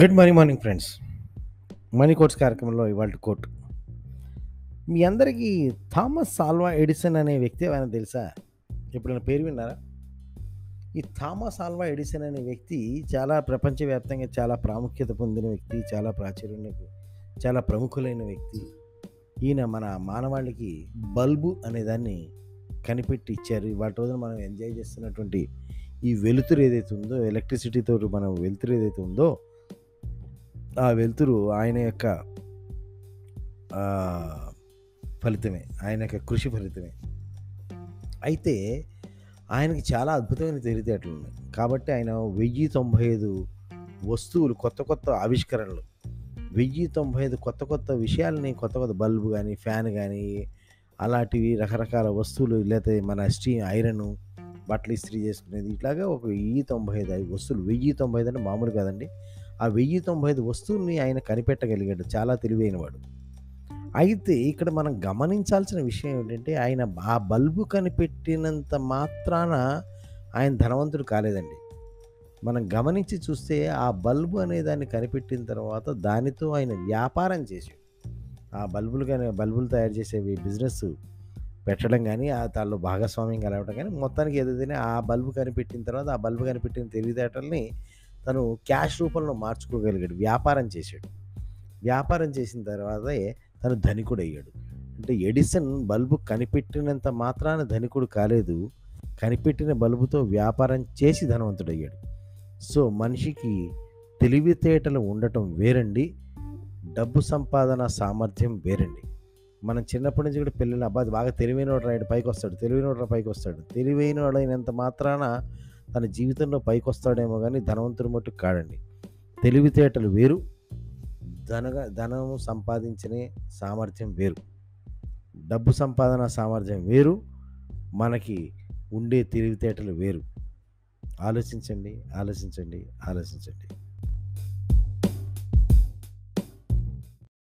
Good morning friends, money quotes కార్యక్రమంలో ఇవాళ quote me అందరికీ థామస్ ఆల్వా ఎడిసన్ అనే వ్యక్తి ఆయన తెలుసా? ఎప్పుడైనా పేరు విన్నారా? ఈ థామస్ ఆల్వా ఎడిసన్ అనే వ్యక్తి చాలా ప్రపంచవ్యాప్తంగా చాలా ప్రాముఖ్యత పొందిన వ్యక్తి, చాలా ప్రాచుర్యం, చాలా ప్రముఖులైన వ్యక్తి. ఈయన మన మానవాళికి బల్బు అనేదాన్ని కనిపెట్టి ఇచ్చారు. వాటి రోజున మనం ఎంజాయ్ చేస్తున్నటువంటి ఈ వెలుతురు ఏదైతే ఉందో, ఎలక్ట్రిసిటీతో మనం వెలుతురు ఏదైతే ఉందో, ఆ వెలుతురు ఆయన యొక్క ఫలితమే, ఆయన యొక్క కృషి ఫలితమే. అయితే ఆయనకి చాలా అద్భుతమైన తెలివితేటలు ఉన్నాయి. కాబట్టి ఆయన 1095 వస్తువులు, కొత్త ఆవిష్కరణలు, 1095 కొత్త విషయాలని, కొత్త బల్బు కానీ, ఫ్యాన్ కానీ, అలాంటివి రకరకాల వస్తువులు, లేకపోతే మన ఐరన్ బట్టలు ఇస్త్రీ చేసుకునేది, ఇట్లాగా ఒక 1095 వస్తువులు. 1095 అంటే మామూలు కాదండి. ఆ 1095 వస్తువుల్ని ఆయన కనిపెట్టగలిగాడు. చాలా తెలివైనవాడు. అయితే ఇక్కడ మనం గమనించాల్సిన విషయం ఏంటంటే, ఆయన ఆ బల్బు కనిపెట్టినంత మాత్రాన ఆయన ధనవంతుడు కాలేదండి. మనం గమనించి చూస్తే ఆ బల్బు అనేదాన్ని కనిపెట్టిన తర్వాత దానితో ఆయన వ్యాపారం చేశాడు. ఆ బల్బులు కానీ, బల్బులు తయారు చేసేవి బిజినెస్ పెట్టడం కానీ, ఆ దానిలో భాగస్వామ్యం కలవడం కానీ, మొత్తానికి ఏదైతేనే ఆ బల్బు కనిపెట్టిన తర్వాత ఆ బల్బు కనిపెట్టిన తెలివితేటల్ని తను క్యాష్ రూపంలో మార్చుకోగలిగాడు, వ్యాపారం చేశాడు. వ్యాపారం చేసిన తర్వాతే తను ధనికుడు అయ్యాడు. అంటే ఎడిసన్ బల్బు కనిపెట్టినంత మాత్రాన ధనికుడు కాలేదు, కనిపెట్టిన బల్బుతో వ్యాపారం చేసి ధనవంతుడయ్యాడు. సో మనిషికి తెలివితేటలు ఉండటం వేరండి, డబ్బు సంపాదన సామర్థ్యం వేరండి. మనం చిన్నప్పటి నుంచి కూడా పిల్లలు, అబ్బాయి బాగా తెలివైనోడు రాయడు పైకి వస్తాడు, తెలివైనోడు పైకి వస్తాడు, తెలివైనోడు అయినంత మాత్రాన తన జీవితంలో పైకి వస్తాడేమో కానీ ధనవంతుడు మట్టుకు కాడండి. తెలివితేటలు వేరు, ధనము సంపాదించే సామర్థ్యం వేరు, డబ్బు సంపాదన సామర్థ్యం వేరు, మనకి ఉండే తెలివితేటలు వేరు. ఆలోచించండి, ఆలోచించండి, ఆలోచించండి.